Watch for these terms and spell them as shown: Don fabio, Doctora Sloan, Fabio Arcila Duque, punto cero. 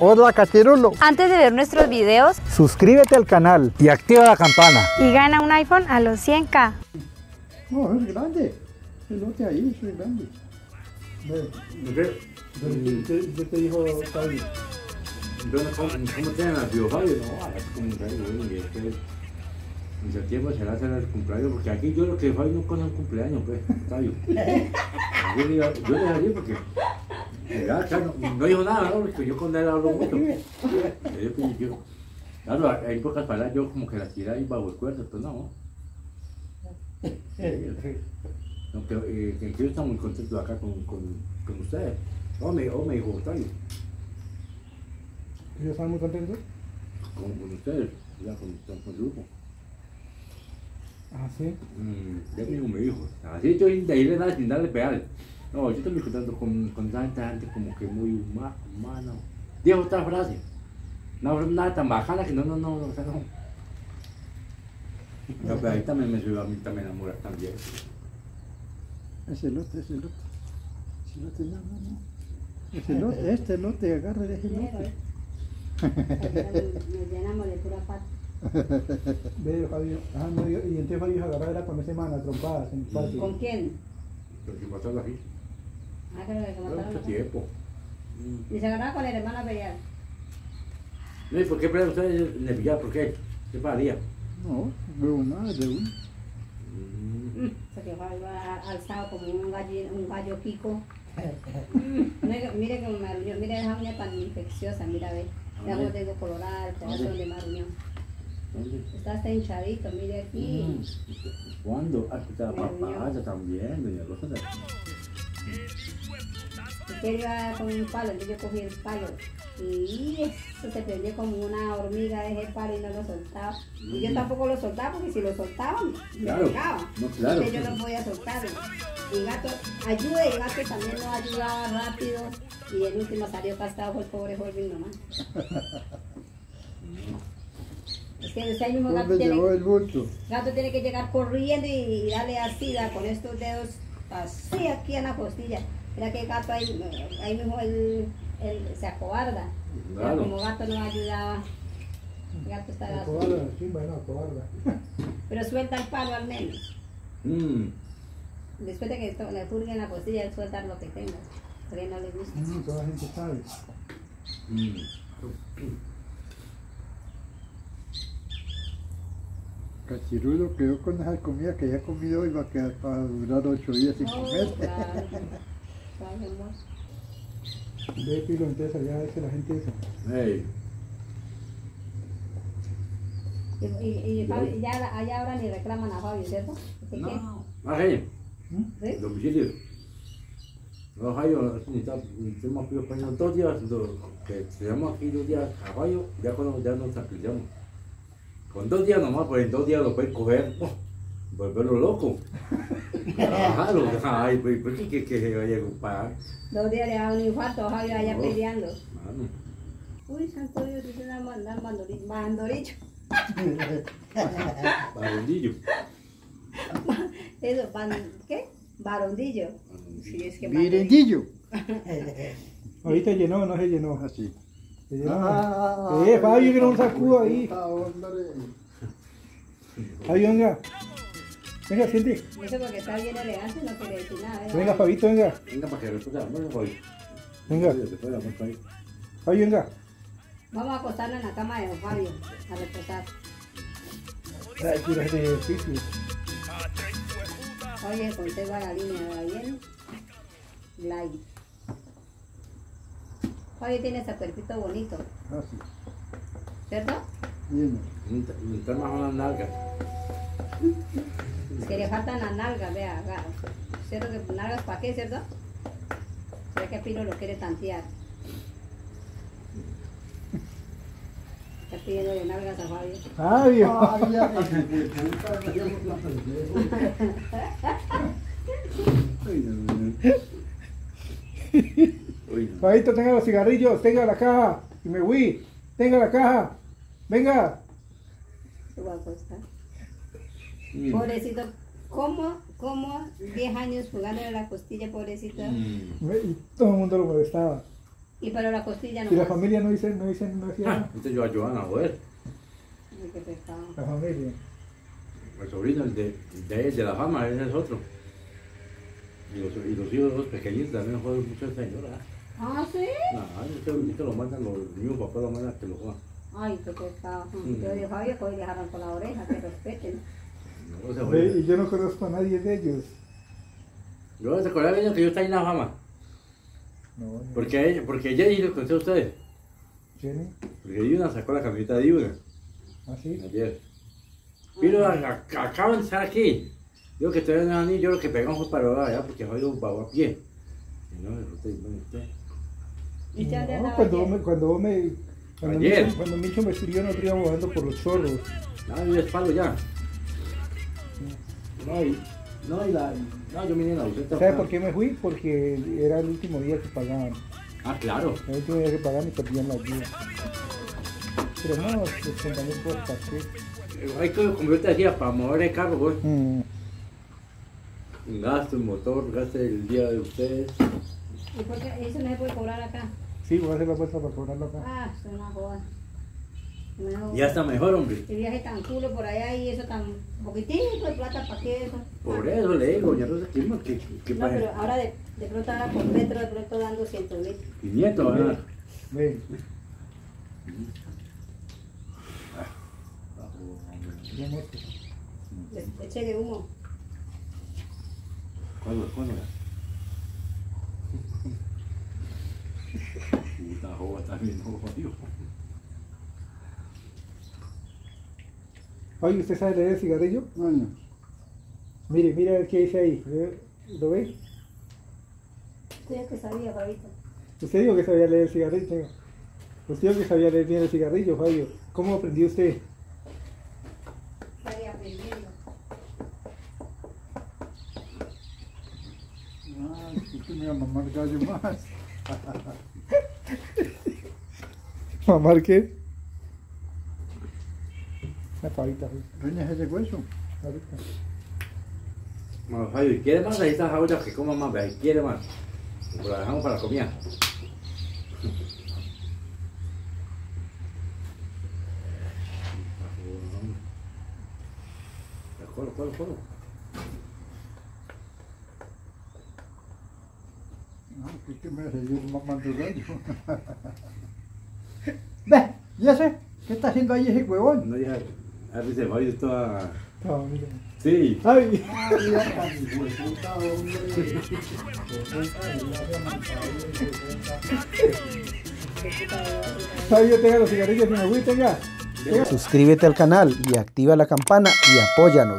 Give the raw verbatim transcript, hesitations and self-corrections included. Hola Cachirulo. Antes de ver nuestros videos, suscríbete al canal y activa la campana. Y gana un iPhone a los cien K. No, es grande. El lote ahí es grande. Yo te digo, Fabio, ¿cómo te nació, Fabio? No, a las cumpleaños, y después en septiembre será hacer el cumpleaños, porque aquí yo lo que Fabio no cojo el cumpleaños, pues, Fabio. Yo le salí porque... Claro, no dijo nada, ¿no? Porque yo con él hablo mucho. Yo, yo, claro, hay pocas palabras, yo como que las tiré ahí bajo el cuerpo, pero no. No, pero eh, que yo estoy muy contento acá con, con, con ustedes. Oh, me, oh, me dijo Octavio. ¿Yo estoy muy contento? Con, con ustedes, ya con, con, con el grupo. ¿Ah, sí? Mm, ya me dijo, me dijo. Así yo de ahí le nada sin darle pedales. No, yo estoy contando con, con tanta gente como que muy humana. humana. Dijo otra frase. No, nada tan bajada que no, no, no, no, o sea, no. No, pero ahí también me subió a mí, también a morar también. Ese lote, ese lote. Ese lote, no, no, no. Ese lote, este lote, agarra de ese lote. Nos llenamos de pura pata. Veo, Fabio. Ah, no, yo, y entonces Fabio agarraba era con ese man, a trompadas en patio. ¿Con quién? Pero que mataron aquí. Ah, creo que mataron mucho tiempo. Y se agarraba con el hermano a pelear. No, ¿y por qué pelean ustedes en el pillar? ¿Por qué? ¿Qué pasaría? No, veo nada de uno. Se quedó alzado como un gallo, un gallo pico. Mire como me arruñó, mire esa uña tan infecciosa, mira, ve. Ya como tengo colorada, el pedazo de marruñón. Está hasta hinchadito, mire aquí. ¿Cuándo? Ah, está papaya también, doña Rosa. Yo iba con un palo, yo cogí el palo y eso se prendió como una hormiga de ese palo y no lo soltaba. Y yo tampoco lo soltaba porque si lo soltaba me claro, pegaba. No, claro. Entonces yo no podía soltarlo. Y gato, ayuda y gato también nos ayudaba rápido y el último salió castrado por el pobre Jorge nomás. Es que ese mismo gato tiene, el gato tiene que llegar corriendo y, y darle así, da, con estos dedos así aquí en la costilla. Mira que el gato ahí, ahí mismo él, él se acobarda. Claro. Pero como gato no ayudaba, el gato estaba así. Acobarda, chimba, no, acobarda. Pero suelta el palo al menos. Mm. Después de que esto, le purguen la costilla, él suelta lo que tenga. Porque no le gusta. No, toda la gente sabe. Mm. Cachirulo quedó con esa comida que ya comido y va a quedar para durar ocho días sin comer. Claro. Ve pilo entonces allá dice la gente eso. Hey. Y, y, y Fabio, ya, allá ahora ni reclaman a Fabio, ¿cierto? No, más allá. ¿Sí? Domicilio. No, Fabio, tenemos que ir dos días, que tenemos aquí dos días a Fabio, ya cuando ya nos tranquilizamos. Con dos días nomás, pues en dos días lo pueden coger. Volverlo loco. Trabajarlo. Ay, pues, ¿por qué que se vaya a ocupar? Dos días le da un infarto, Javier, allá no, peleando. Mano. Uy, santo Dios, dice la mandar bandolillo. Barondillo. Eso, ban, ¿qué? Barondillo. Sí, es que barondillo. Ahorita llenó, no se llenó así. Se llenó. Ah, eh, Fabio, que no sacudo ahí. Fabio, venga. Venga, siente. Eso porque está bien elegante, no quiere decir nada. ¿Eh? Venga, Fabito, venga. Venga, para que responda, vamos a ir. Venga. Fabio, venga. Vamos a acostarnos en la cama de don Fabio, a reposar. Ay, quiero hacer ejercicio. Oye, conserva la línea, ¿va bien? Glide. Fabio tiene ese cuerpito bonito. Ah, sí. ¿Cierto? Bien. Me está bajando las nalgas. Es que le faltan las nalgas, vea, agarra. ¿Cierto que nalgas para qué, cierto? ¿Será que Pino lo quiere tantear? Está pidiendo de nalgas a Fabio. ¡Fabio! Fabito, tenga los cigarrillos, tenga la caja. Y me voy, tenga la caja. Venga. Qué guapo está. Mm. Pobrecito, ¿cómo? ¿Cómo? diez años jugándole a la costilla, pobrecito. Mm. Todo el mundo lo molestaba. Y pero la costilla no. Si la familia no dice, no dice, no decía nada. Este yo a Joana, joder. Qué pesado. La familia. El sobrino, el de, de, de la fama, ese es otro. Y los, y los hijos, los pequeñitos también joden mucho a esta señora. ¿Ah, sí? No, nah, este lo mandan, los mismos papás lo mandan que lo jodan. Ay, qué pesado. Mm. Yo digo, Fabio, que hoy dejaron con la oreja, que respeten. No, no se sí, y yo no conozco a nadie de ellos. Yo se acuerdo de ellos que yo estaba en la fama. No, no. Porque ella, porque ella y los conté a ustedes. ¿Jenny? Porque Diuna sacó la camiseta de Diuna. ¿Ah, sí? Ayer. Pero acabo de estar aquí. Yo que estoy en el anillo, yo lo que pegamos fue para allá porque Javier un pavo a pie. Y no, usted, ¿y usted? No, cuando vos me, cuando vos me, cuando ayer. Micho, cuando Micho me sirvió, nosotros íbamos jugando por los chorros. No, yo les palo ya. No, y, no, y la, no, yo vine en la buseta. ¿Sabes por qué me fui? Porque era el último día que pagaban. Ah, claro. El último día que pagaban y perdían la vida. Pero no, los compañeros por parque. Hay que, como yo te decía, para mover el carro, güey. Mm. Gasto el motor, gasto el día de ustedes. ¿Y por qué eso no se puede cobrar acá? Sí, voy a hacer la vuelta para cobrarlo acá. Ah, es una joda. Ya está mejor, hombre. El viaje tan culo por allá y eso tan poquitito de plata, ¿para qué eso? Por eso le digo, ya no sé qué más. No, pero ahora de, de pronto ahora por metro, de pronto dando ciento mil. quinientos, ¿verdad? Ven. Eche de humo. ¿Cuándo? ¿Cuándo? Puta joda también, no jodió. Oye, ¿usted sabe leer el cigarrillo? No, no. Mire, mire a ver qué dice ahí. ¿Lo ve? Usted que sabía, Fabito. Usted dijo que sabía leer el cigarrillo. Usted dijo que sabía leer bien el cigarrillo, Fabio. ¿Cómo aprendió usted? Sabía aprendiendo. Ah, usted me va a mamar gallo más. ¿Mamar qué? La pavita, ¿reñas ese hueso? Bueno, Fabio, ¿quiere más? Ahí están las que coman más, pero quiere más. Pues la dejamos para la comida. Colo, colo, colo. No, que es que me recibió un mamando gallo. Ve, ¿y ese? ¿Qué está haciendo ahí ese huevón? No, ya. A ver si el Fabio está... No, mira. Sí. Ay. Fabio, tenga los cigarrillos en agüita ya. Suscríbete al canal y activa la campana y apóyanos.